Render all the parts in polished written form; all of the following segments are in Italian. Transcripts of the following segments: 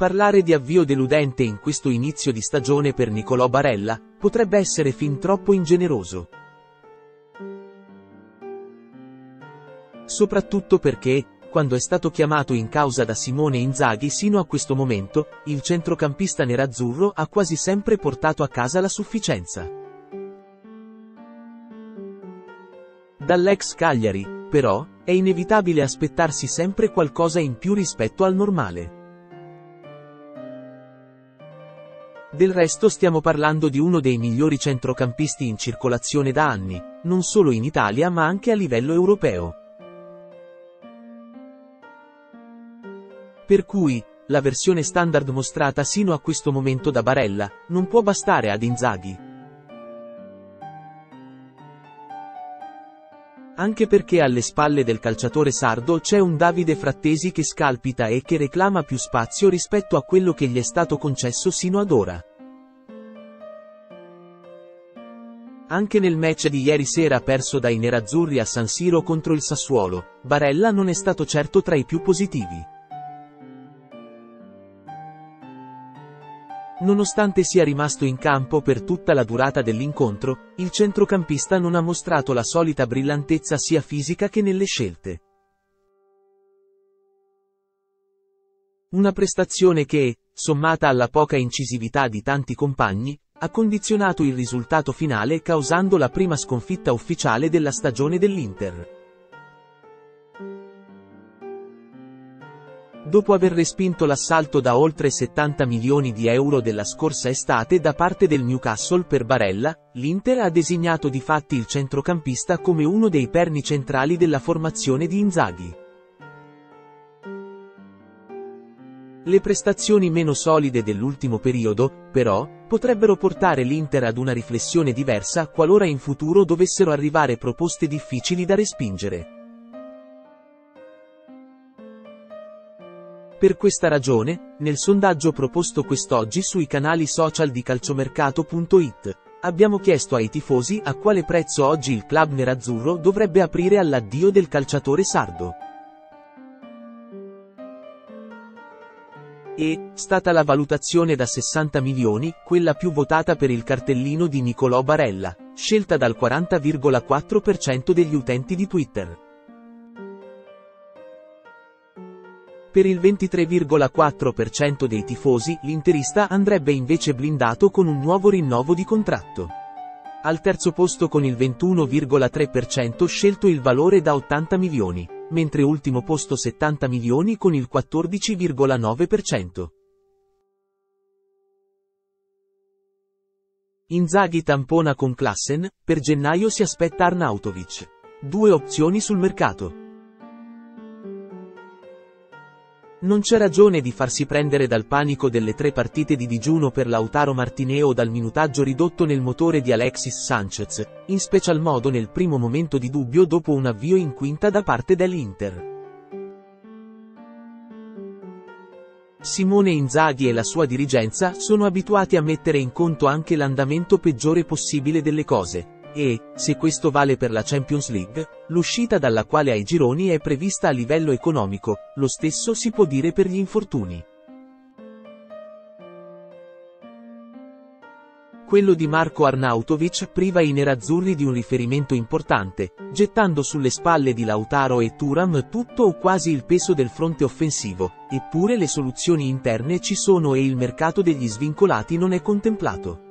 Parlare di avvio deludente in questo inizio di stagione per Nicolò Barella potrebbe essere fin troppo ingeneroso. Soprattutto perché, quando è stato chiamato in causa da Simone Inzaghi sino a questo momento, il centrocampista nerazzurro ha quasi sempre portato a casa la sufficienza. Dall'ex Cagliari, però, è inevitabile aspettarsi sempre qualcosa in più rispetto al normale. Del resto stiamo parlando di uno dei migliori centrocampisti in circolazione da anni, non solo in Italia ma anche a livello europeo. Per cui, la versione standard mostrata sino a questo momento da Barella, non può bastare ad Inzaghi. Anche perché alle spalle del calciatore sardo c'è un Davide Frattesi che scalpita e che reclama più spazio rispetto a quello che gli è stato concesso sino ad ora. Anche nel match di ieri sera perso dai nerazzurri a San Siro contro il Sassuolo, Barella non è stato certo tra i più positivi. Nonostante sia rimasto in campo per tutta la durata dell'incontro, il centrocampista non ha mostrato la solita brillantezza sia fisica che nelle scelte. Una prestazione che, sommata alla poca incisività di tanti compagni, ha condizionato il risultato finale causando la prima sconfitta ufficiale della stagione dell'Inter. Dopo aver respinto l'assalto da oltre 70 milioni di euro della scorsa estate da parte del Newcastle per Barella, l'Inter ha designato di fatti il centrocampista come uno dei perni centrali della formazione di Inzaghi. Le prestazioni meno solide dell'ultimo periodo, però, potrebbero portare l'Inter ad una riflessione diversa qualora in futuro dovessero arrivare proposte difficili da respingere. Per questa ragione, nel sondaggio proposto quest'oggi sui canali social di calciomercato.it, abbiamo chiesto ai tifosi a quale prezzo oggi il club nerazzurro dovrebbe aprire all'addio del calciatore sardo. E, stata la valutazione da 60 milioni, quella più votata per il cartellino di Nicolò Barella, scelta dal 40,4% degli utenti di Twitter. Per il 23,4% dei tifosi, l'interista andrebbe invece blindato con un nuovo rinnovo di contratto. Al terzo posto con il 21,3% scelto il valore da 80 milioni, mentre ultimo posto 70 milioni con il 14,9%. Inzaghi tampona con Klaassen, per gennaio si aspetta Arnautović. Due opzioni sul mercato. Non c'è ragione di farsi prendere dal panico delle tre partite di digiuno per Lautaro Martineo o dal minutaggio ridotto nel motore di Alexis Sanchez, in special modo nel primo momento di dubbio dopo un avvio in quinta da parte dell'Inter. Simone Inzaghi e la sua dirigenza sono abituati a mettere in conto anche l'andamento peggiore possibile delle cose. E, se questo vale per la Champions League, l'uscita dalla quale ai gironi è prevista a livello economico, lo stesso si può dire per gli infortuni. Quello di Marko Arnautović priva i nerazzurri di un riferimento importante, gettando sulle spalle di Lautaro e Thuram tutto o quasi il peso del fronte offensivo, eppure le soluzioni interne ci sono e il mercato degli svincolati non è contemplato.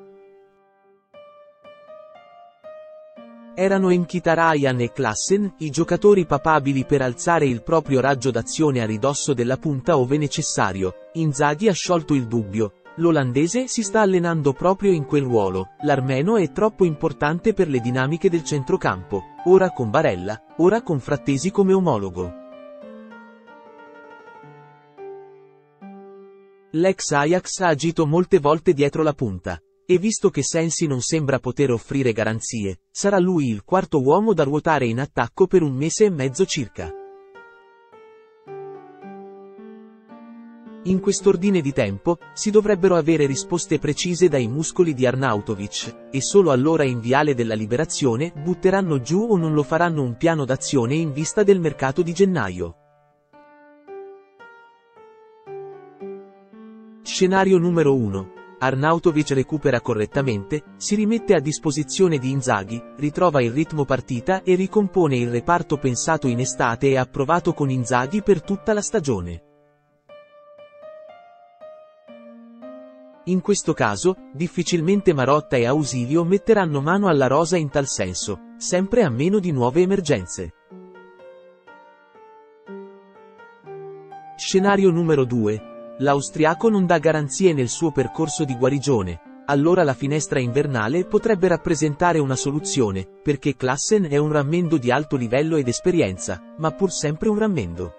Erano Mkhitaryan e Klaassen, i giocatori papabili per alzare il proprio raggio d'azione a ridosso della punta ove necessario. Inzaghi ha sciolto il dubbio, l'olandese si sta allenando proprio in quel ruolo, l'armeno è troppo importante per le dinamiche del centrocampo, ora con Barella, ora con Frattesi come omologo. L'ex Ajax ha agito molte volte dietro la punta. E visto che Sensi non sembra poter offrire garanzie, sarà lui il quarto uomo da ruotare in attacco per un mese e mezzo circa. In quest'ordine di tempo, si dovrebbero avere risposte precise dai muscoli di Arnautović, e solo allora in viale della liberazione butteranno giù o non lo faranno un piano d'azione in vista del mercato di gennaio. Scenario numero 1. Arnautović recupera correttamente, si rimette a disposizione di Inzaghi, ritrova il ritmo partita e ricompone il reparto pensato in estate e approvato con Inzaghi per tutta la stagione. In questo caso, difficilmente Marotta e Ausilio metteranno mano alla rosa in tal senso, sempre a meno di nuove emergenze. Scenario numero 2. L'austriaco non dà garanzie nel suo percorso di guarigione, allora la finestra invernale potrebbe rappresentare una soluzione, perché Klaassen è un rammendo di alto livello ed esperienza, ma pur sempre un rammendo.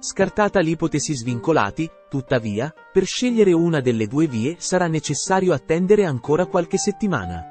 Scartata l'ipotesi svincolati, tuttavia, per scegliere una delle due vie sarà necessario attendere ancora qualche settimana.